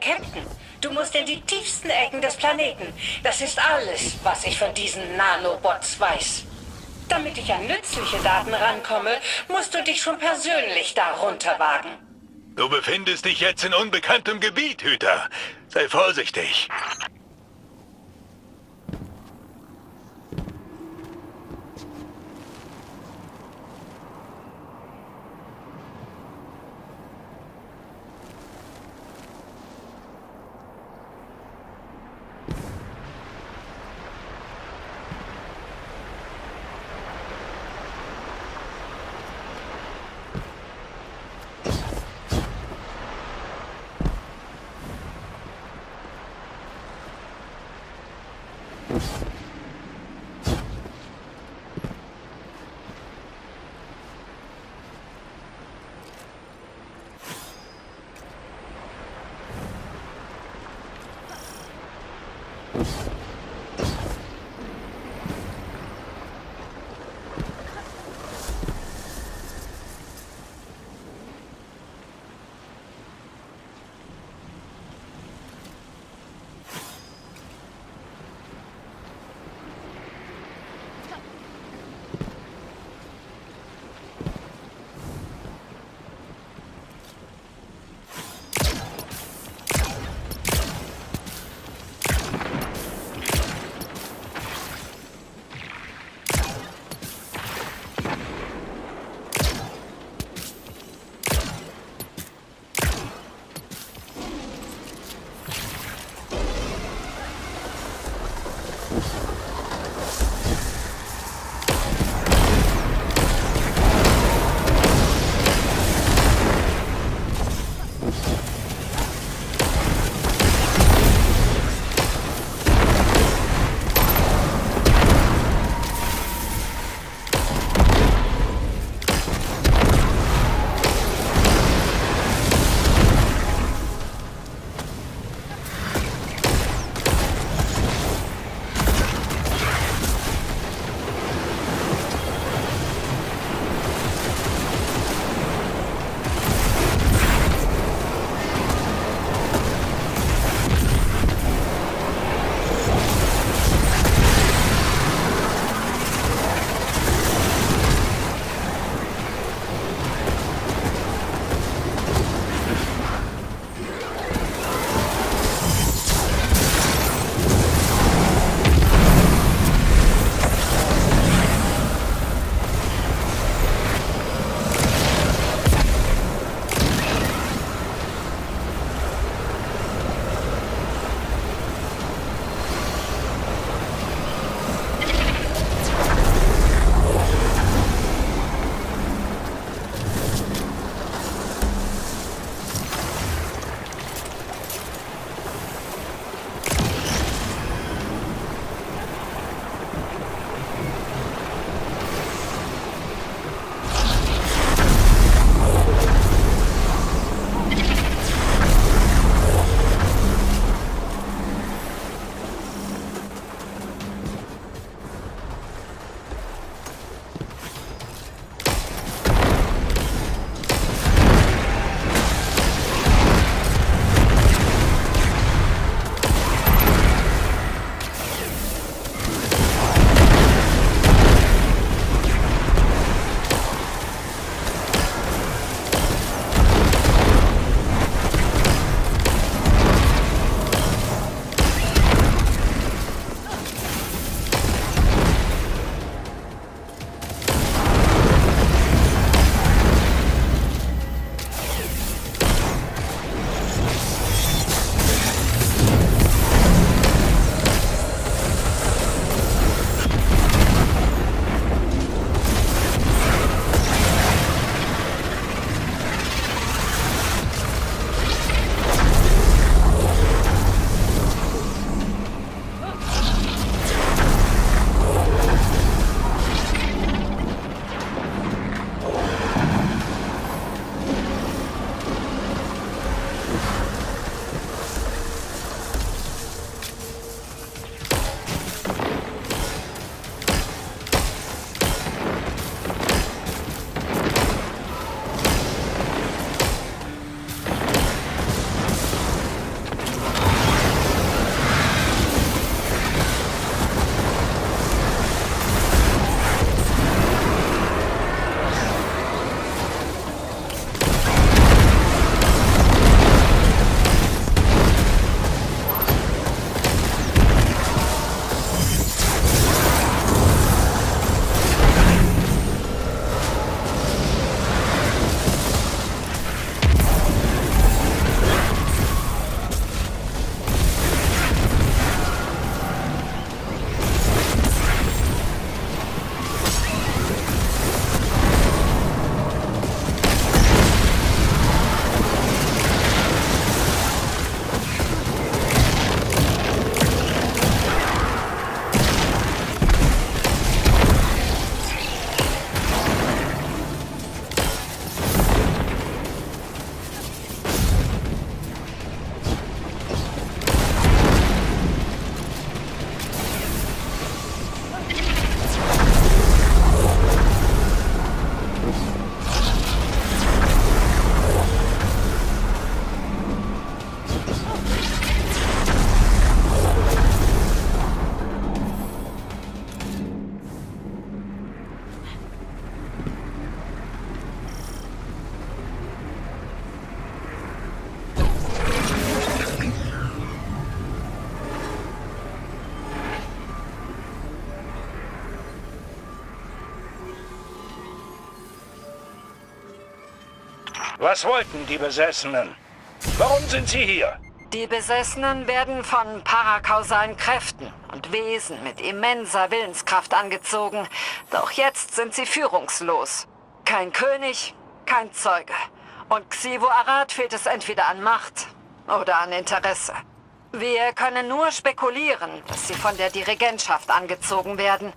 Captain, du musst in die tiefsten Ecken des Planeten. Das ist alles, was ich von diesen Nanobots weiß. Damit ich an nützliche Daten rankomme, musst du dich schon persönlich darunter wagen. Du befindest dich jetzt in unbekanntem Gebiet, Hüter. Sei vorsichtig. Was wollten die Besessenen? Warum sind sie hier? Die Besessenen werden von parakausalen Kräften und Wesen mit immenser Willenskraft angezogen. Doch jetzt sind sie führungslos. Kein König, kein Zeuge. Und Xivu Arath fehlt es entweder an Macht oder an Interesse. Wir können nur spekulieren, dass sie von der Dirigentschaft angezogen werden.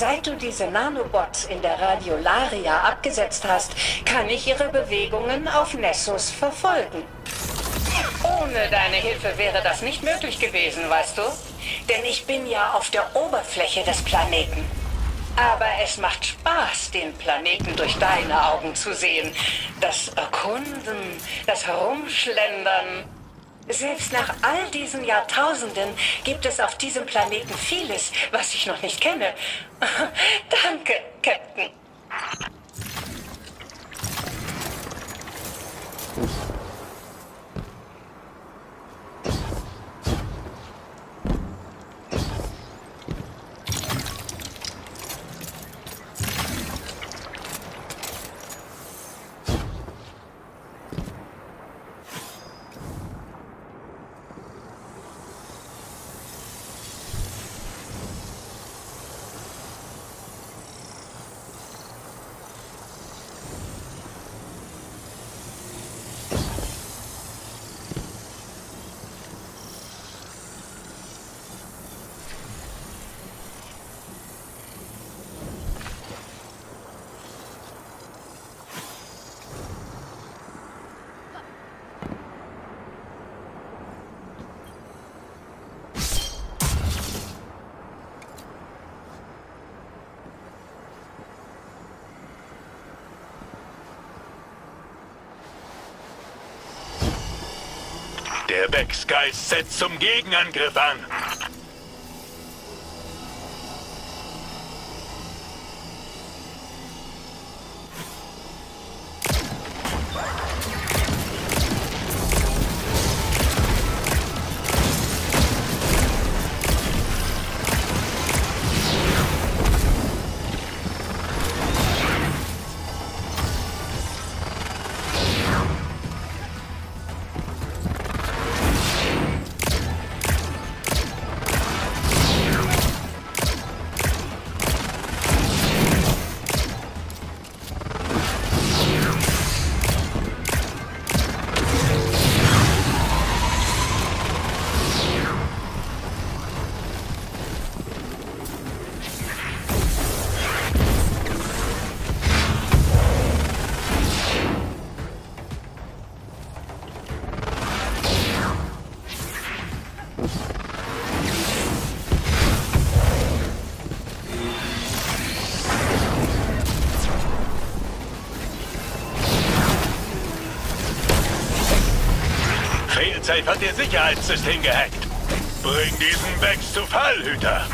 Seit du diese Nanobots in der Radiolaria abgesetzt hast, kann ich ihre Bewegungen auf Nessus verfolgen. Ohne deine Hilfe wäre das nicht möglich gewesen, weißt du? Denn ich bin ja auf der Oberfläche des Planeten. Aber es macht Spaß, den Planeten durch deine Augen zu sehen. Das Erkunden, das Herumschlendern. Selbst nach all diesen Jahrtausenden gibt es auf diesem Planeten vieles, was ich noch nicht kenne. Danke, Captain. Der Back Sky setzt zum Gegenangriff an. Safe hat ihr Sicherheitssystem gehackt. Bring diesen Bags zu Fallhüter.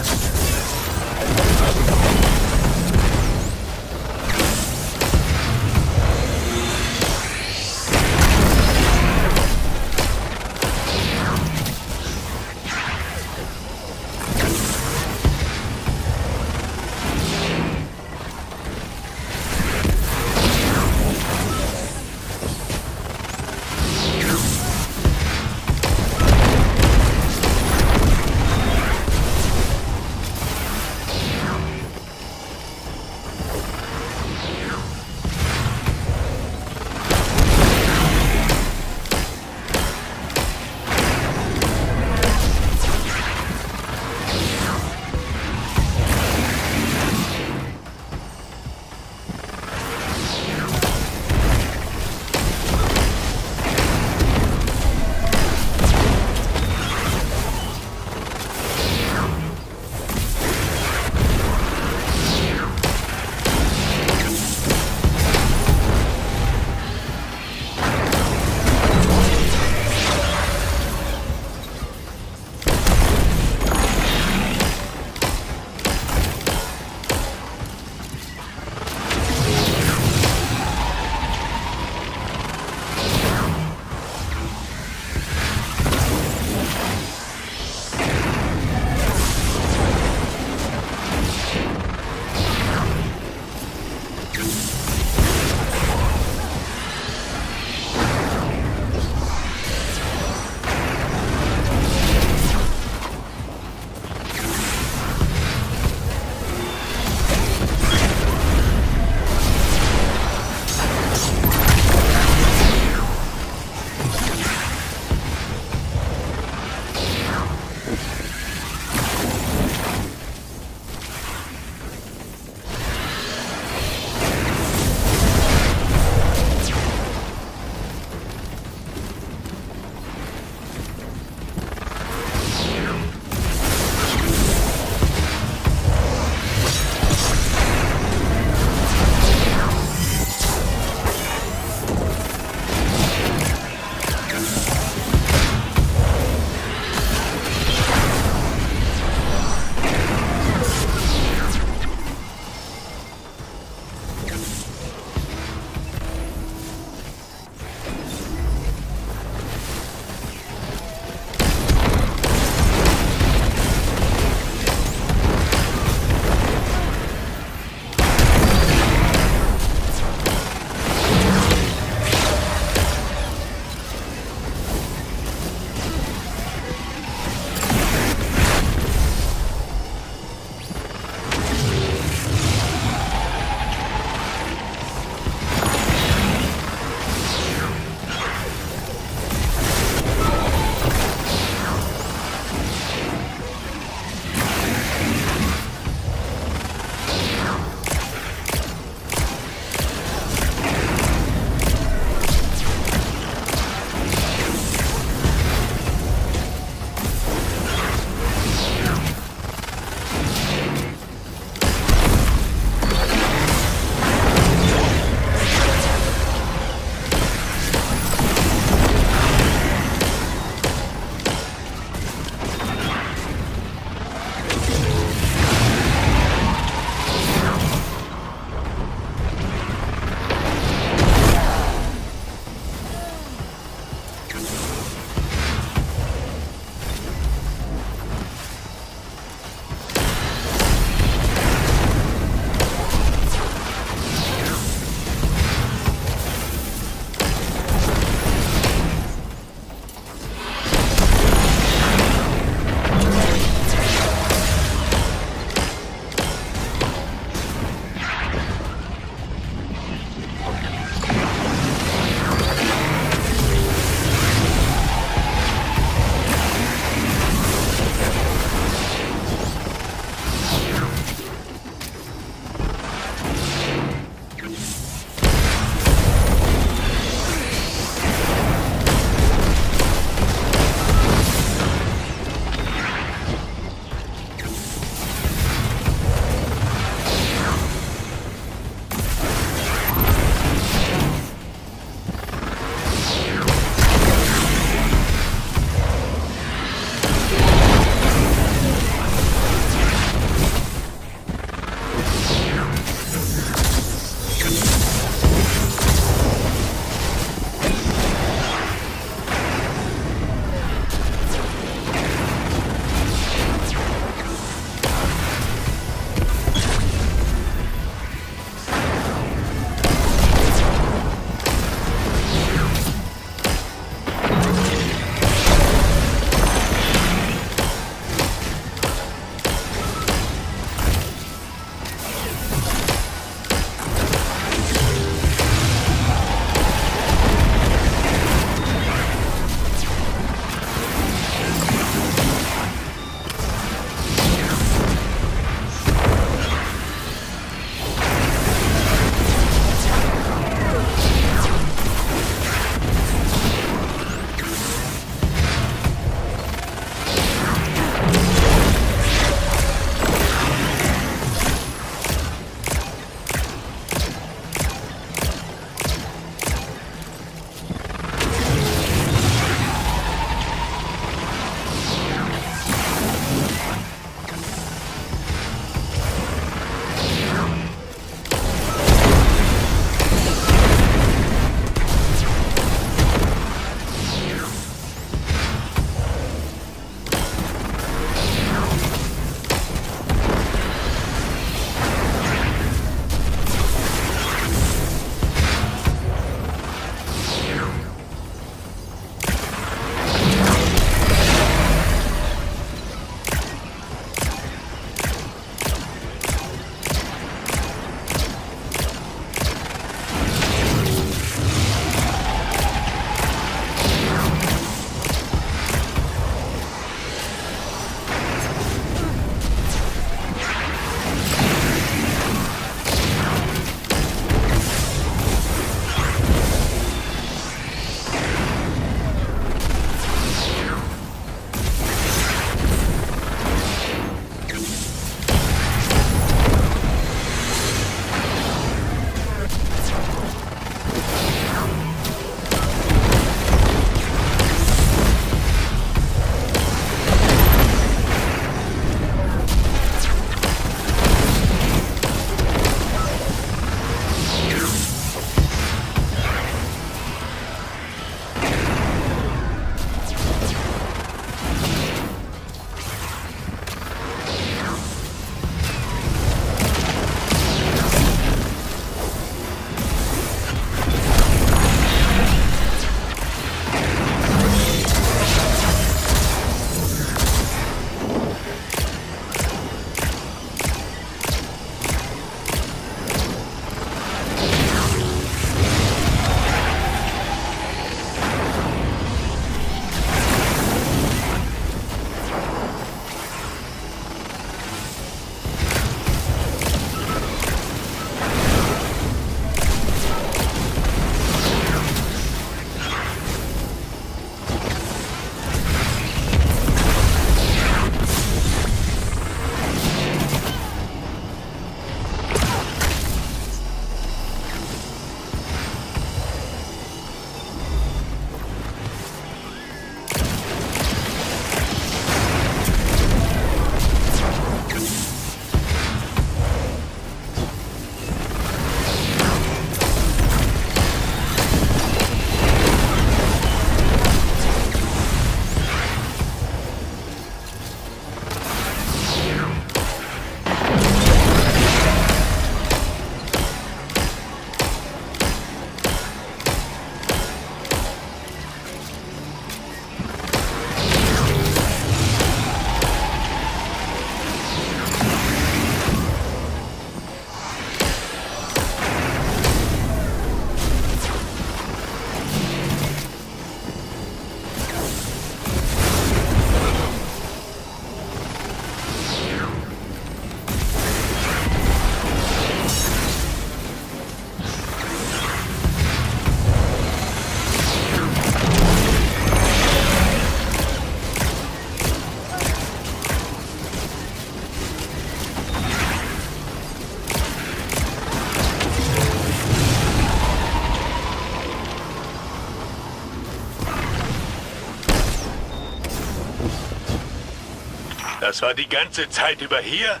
Das war die ganze Zeit über hier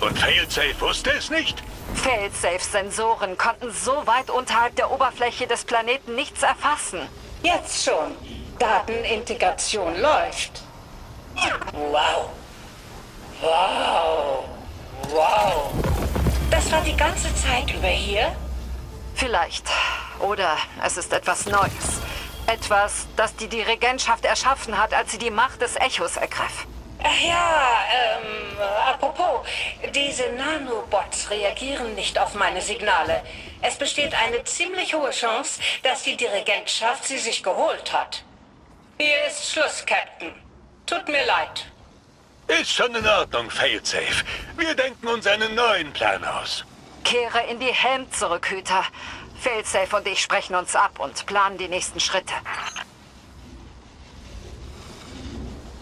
und Failsafe wusste es nicht? Failsafes Sensoren konnten so weit unterhalb der Oberfläche des Planeten nichts erfassen. Jetzt schon. Datenintegration läuft. Wow. Wow. Wow. Das war die ganze Zeit über hier? Vielleicht. Oder es ist etwas Neues. Etwas, das die Dirigentschaft erschaffen hat, als sie die Macht des Echos ergriff. Ach ja, apropos, diese Nanobots reagieren nicht auf meine Signale. Es besteht eine ziemlich hohe Chance, dass die Dirigentschaft sie sich geholt hat. Hier ist Schluss, Captain. Tut mir leid. Ist schon in Ordnung, Failsafe. Wir denken uns einen neuen Plan aus. Kehre in die Helm zurück, Hüter. Failsafe und ich sprechen uns ab und planen die nächsten Schritte.